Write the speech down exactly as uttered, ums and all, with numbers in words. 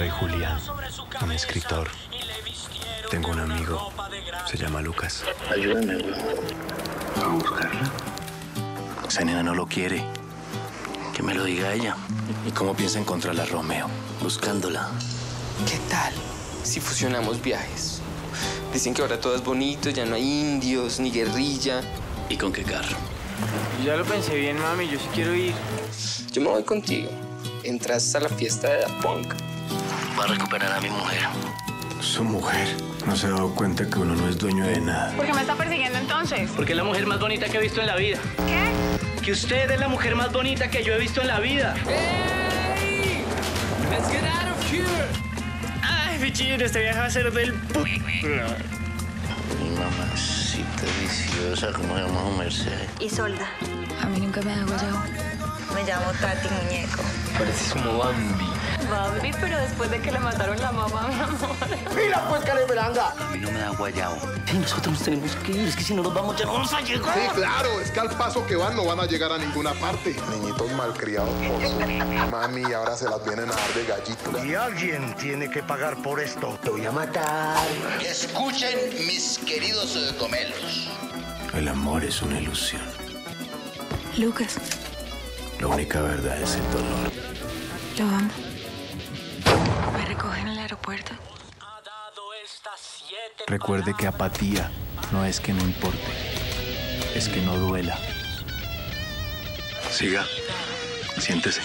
Soy Julián, un escritor. Tengo un amigo, se llama Lucas. Ayúdame, ¿va a buscarla? Xenia no lo quiere. Que me lo diga ella. ¿Y cómo piensa encontrarla, Romeo? Buscándola. ¿Qué tal si fusionamos viajes? Dicen que ahora todo es bonito, ya no hay indios, ni guerrilla. ¿Y con qué carro? Ya lo pensé bien, mami, yo sí quiero ir. Yo me voy contigo. Entras a la fiesta de Punk. Va a recuperar a mi mujer. Su mujer no se ha dado cuenta que uno no es dueño de nada. ¿Por qué me está persiguiendo entonces? Porque es la mujer más bonita que he visto en la vida. ¿Qué? Que usted es la mujer más bonita que yo he visto en la vida. ¡Hey! ¡Let's get out of here! ¡Ay, bichito! Este viaje va a ser del pu... Mi mamacita viciosa, ¿cómo se llama? Mercedes. Isolda. A mí nunca me da guayabo. Me llamo Tati, Muñeco. Pareces como Bambi. Bambi, pero después de que le mataron la mamá, mi amor. ¡Mira, pues, Karen Belanga! A mí no me da guayabo. Sí, nosotros nos tenemos que ir. Es que si no nos vamos, ya no vamos a llegar. Sí, claro. Es que al paso que van, no van a llegar a ninguna parte. Niñitos malcriados por su mami, ahora se las vienen a dar de gallito. Y alguien tiene que pagar por esto. Te voy a matar. Escuchen, mis queridos comelos. El amor es una ilusión. Lucas. La única verdad es el dolor. Lo amo. Me recogen en el aeropuerto. Recuerde que apatía no es que no importe, es que no duela. Siga, siéntese.